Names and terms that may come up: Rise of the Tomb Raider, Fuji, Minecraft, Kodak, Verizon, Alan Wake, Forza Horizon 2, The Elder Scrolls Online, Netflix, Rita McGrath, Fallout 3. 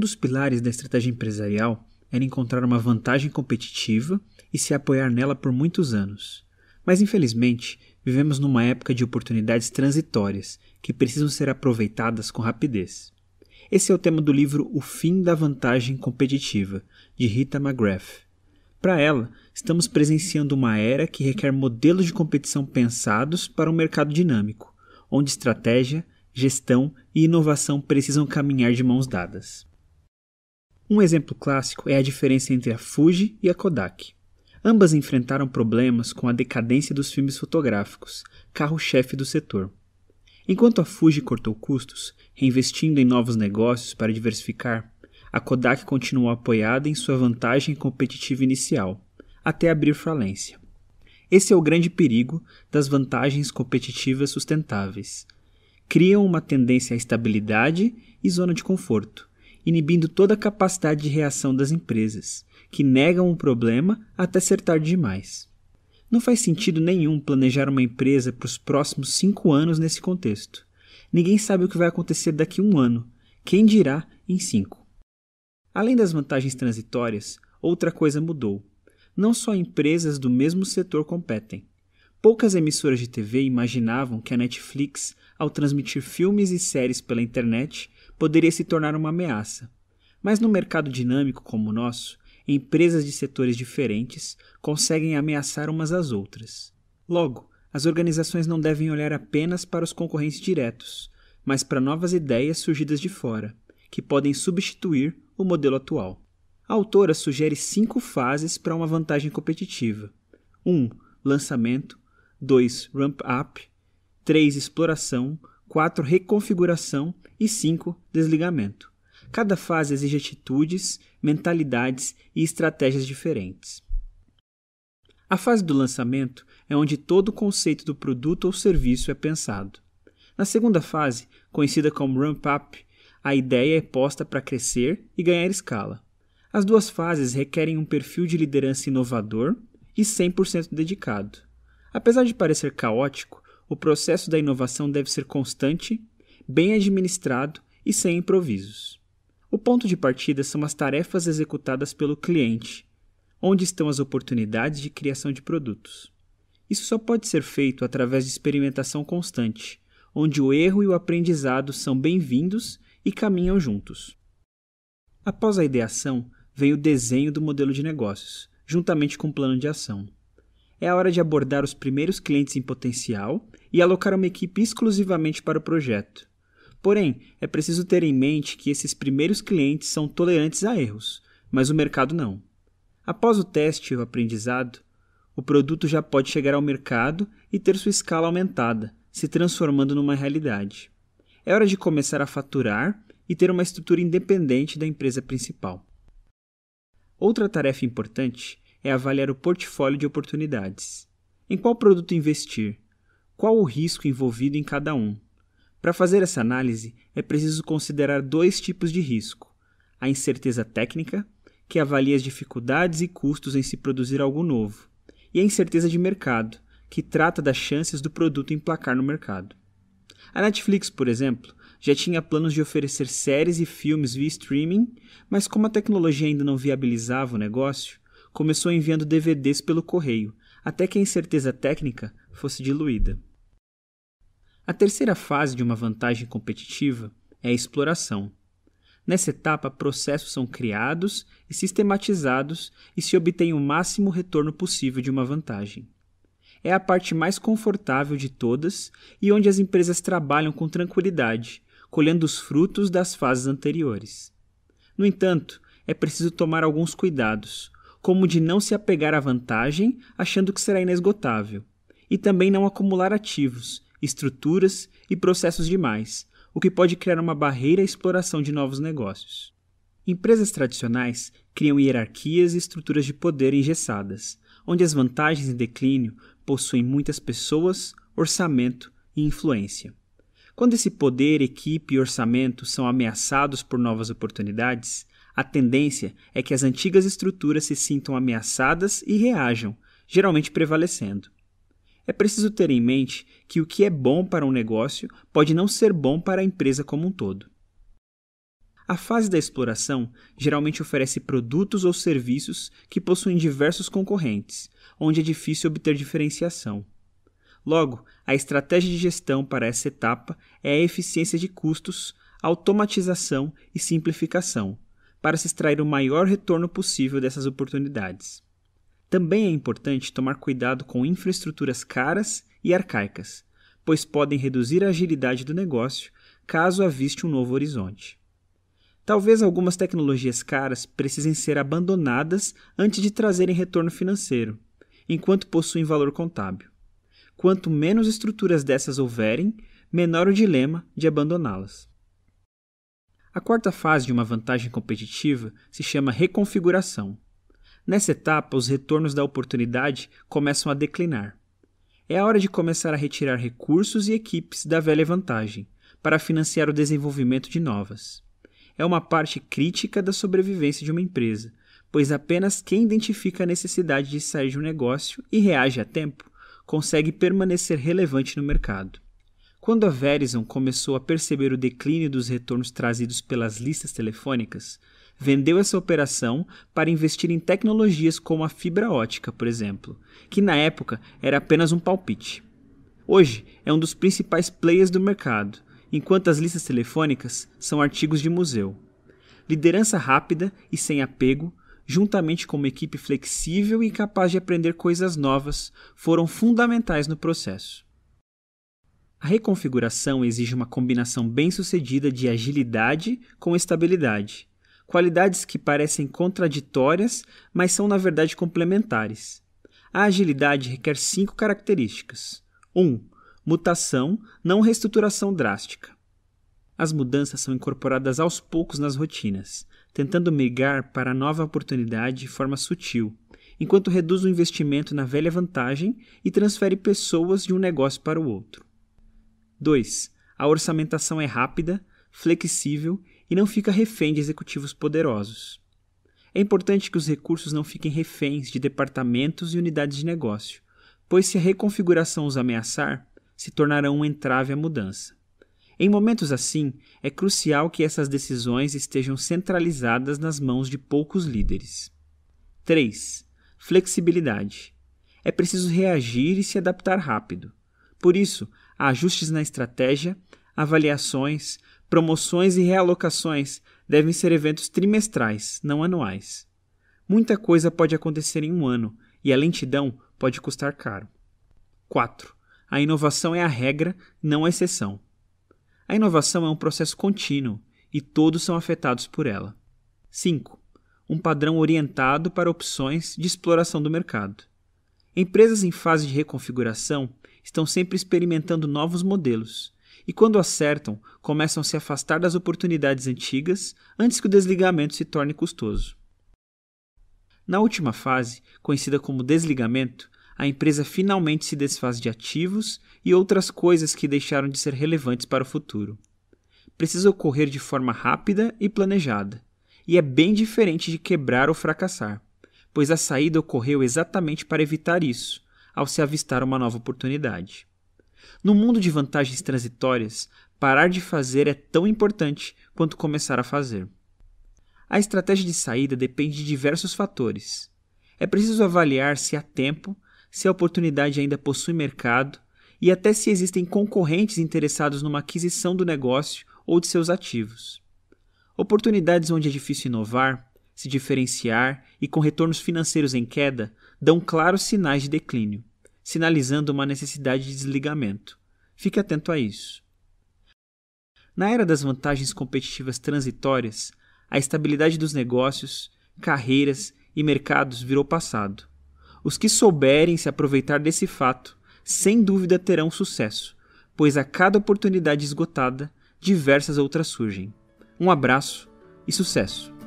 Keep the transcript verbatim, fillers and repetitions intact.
dos pilares da estratégia empresarial era encontrar uma vantagem competitiva e se apoiar nela por muitos anos. Mas, infelizmente, vivemos numa época de oportunidades transitórias que precisam ser aproveitadas com rapidez. Esse é o tema do livro O Fim da Vantagem Competitiva, de Rita McGrath. Para ela, estamos presenciando uma era que requer modelos de competição pensados para um mercado dinâmico, onde estratégia, gestão e inovação precisam caminhar de mãos dadas. Um exemplo clássico é a diferença entre a Fuji e a Kodak. Ambas enfrentaram problemas com a decadência dos filmes fotográficos, carro-chefe do setor. Enquanto a Fuji cortou custos, reinvestindo em novos negócios para diversificar, a Kodak continuou apoiada em sua vantagem competitiva inicial, até abrir falência. Esse é o grande perigo das vantagens competitivas sustentáveis. Criam uma tendência à estabilidade e zona de conforto, inibindo toda a capacidade de reação das empresas, que negam o problema até ser tarde demais. Não faz sentido nenhum planejar uma empresa para os próximos cinco anos nesse contexto. Ninguém sabe o que vai acontecer daqui a um ano, quem dirá em cinco. Além das vantagens transitórias, outra coisa mudou. Não só empresas do mesmo setor competem. Poucas emissoras de T V imaginavam que a Netflix, ao transmitir filmes e séries pela internet, poderia se tornar uma ameaça. Mas num mercado dinâmico como o nosso, empresas de setores diferentes conseguem ameaçar umas às outras. Logo, as organizações não devem olhar apenas para os concorrentes diretos, mas para novas ideias surgidas de fora, que podem substituir o modelo atual. A autora sugere cinco fases para uma vantagem competitiva. um. Lançamento. dois. Ramp-up. três. Exploração. quatro. Reconfiguração. E cinco. Desligamento. Cada fase exige atitudes, mentalidades e estratégias diferentes. A fase do lançamento é onde todo o conceito do produto ou serviço é pensado. Na segunda fase, conhecida como ramp-up, a ideia é posta para crescer e ganhar escala. As duas fases requerem um perfil de liderança inovador e cem por cento dedicado. Apesar de parecer caótico, o processo da inovação deve ser constante, bem administrado e sem improvisos. O ponto de partida são as tarefas executadas pelo cliente, onde estão as oportunidades de criação de produtos. Isso só pode ser feito através de experimentação constante, onde o erro e o aprendizado são bem-vindos e caminham juntos. Após a ideação, vem o desenho do modelo de negócios, juntamente com o plano de ação. É a hora de abordar os primeiros clientes em potencial e alocar uma equipe exclusivamente para o projeto. Porém, é preciso ter em mente que esses primeiros clientes são tolerantes a erros, mas o mercado não. Após o teste e o aprendizado, o produto já pode chegar ao mercado e ter sua escala aumentada, se transformando numa realidade. É hora de começar a faturar e ter uma estrutura independente da empresa principal. Outra tarefa importante é avaliar o portfólio de oportunidades. Em qual produto investir? Qual o risco envolvido em cada um? Para fazer essa análise, é preciso considerar dois tipos de risco: a incerteza técnica, que avalia as dificuldades e custos em se produzir algo novo, e a incerteza de mercado, que trata das chances do produto emplacar no mercado. A Netflix, por exemplo, já tinha planos de oferecer séries e filmes via streaming, mas como a tecnologia ainda não viabilizava o negócio, começou enviando D V Ds pelo correio, até que a incerteza técnica fosse diluída. A terceira fase de uma vantagem competitiva é a exploração. Nessa etapa, processos são criados e sistematizados e se obtém o máximo retorno possível de uma vantagem. É a parte mais confortável de todas e onde as empresas trabalham com tranquilidade, colhendo os frutos das fases anteriores. No entanto, é preciso tomar alguns cuidados, como o de não se apegar à vantagem achando que será inesgotável, e também não acumular ativos, estruturas e processos demais, o que pode criar uma barreira à exploração de novos negócios. Empresas tradicionais criam hierarquias e estruturas de poder engessadas, onde as vantagens em declínio possuem muitas pessoas, orçamento e influência. Quando esse poder, equipe e orçamento são ameaçados por novas oportunidades, a tendência é que as antigas estruturas se sintam ameaçadas e reajam, geralmente prevalecendo. É preciso ter em mente que o que é bom para um negócio pode não ser bom para a empresa como um todo. A fase da exploração geralmente oferece produtos ou serviços que possuem diversos concorrentes, onde é difícil obter diferenciação. Logo, a estratégia de gestão para essa etapa é a eficiência de custos, automatização e simplificação, para se extrair o maior retorno possível dessas oportunidades. Também é importante tomar cuidado com infraestruturas caras e arcaicas, pois podem reduzir a agilidade do negócio caso aviste um novo horizonte. Talvez algumas tecnologias caras precisem ser abandonadas antes de trazerem retorno financeiro, enquanto possuem valor contábil. Quanto menos estruturas dessas houverem, menor o dilema de abandoná-las. A quarta fase de uma vantagem competitiva se chama reconfiguração. Nessa etapa, os retornos da oportunidade começam a declinar. É a hora de começar a retirar recursos e equipes da velha vantagem, para financiar o desenvolvimento de novas. É uma parte crítica da sobrevivência de uma empresa, pois apenas quem identifica a necessidade de sair de um negócio e reage a tempo, consegue permanecer relevante no mercado. Quando a Verizon começou a perceber o declínio dos retornos trazidos pelas listas telefônicas, vendeu essa operação para investir em tecnologias como a fibra ótica, por exemplo, que na época era apenas um palpite. Hoje é um dos principais players do mercado, enquanto as listas telefônicas são artigos de museu. Liderança rápida e sem apego, juntamente com uma equipe flexível e capaz de aprender coisas novas, foram fundamentais no processo. A reconfiguração exige uma combinação bem-sucedida de agilidade com estabilidade, qualidades que parecem contraditórias, mas são na verdade complementares. A agilidade requer cinco características. um. Mutação, não reestruturação drástica. As mudanças são incorporadas aos poucos nas rotinas, tentando migrar para a nova oportunidade de forma sutil, enquanto reduz o investimento na velha vantagem e transfere pessoas de um negócio para o outro. dois. A orçamentação é rápida, flexível e não fica refém de executivos poderosos. É importante que os recursos não fiquem reféns de departamentos e unidades de negócio, pois se a reconfiguração os ameaçar, se tornarão um entrave à mudança. Em momentos assim, é crucial que essas decisões estejam centralizadas nas mãos de poucos líderes. três. Flexibilidade. É preciso reagir e se adaptar rápido. Por isso, há ajustes na estratégia, avaliações, promoções e realocações devem ser eventos trimestrais, não anuais. Muita coisa pode acontecer em um ano e a lentidão pode custar caro. quatro. A inovação é a regra, não a exceção. A inovação é um processo contínuo e todos são afetados por ela. cinco. Um padrão orientado para opções de exploração do mercado. Empresas em fase de reconfiguração estão sempre experimentando novos modelos e, quando acertam, começam a se afastar das oportunidades antigas antes que o desligamento se torne custoso. Na última fase, conhecida como desligamento, a empresa finalmente se desfaz de ativos e outras coisas que deixaram de ser relevantes para o futuro. Precisa ocorrer de forma rápida e planejada, e é bem diferente de quebrar ou fracassar, pois a saída ocorreu exatamente para evitar isso, ao se avistar uma nova oportunidade. No mundo de vantagens transitórias, parar de fazer é tão importante quanto começar a fazer. A estratégia de saída depende de diversos fatores. É preciso avaliar se há tempo, se a oportunidade ainda possui mercado e até se existem concorrentes interessados numa aquisição do negócio ou de seus ativos. Oportunidades onde é difícil inovar, se diferenciar e com retornos financeiros em queda dão claros sinais de declínio, sinalizando uma necessidade de desligamento. Fique atento a isso. Na era das vantagens competitivas transitórias, a estabilidade dos negócios, carreiras e mercados virou passado. Os que souberem se aproveitar desse fato, sem dúvida terão sucesso, pois a cada oportunidade esgotada, diversas outras surgem. Um abraço e sucesso!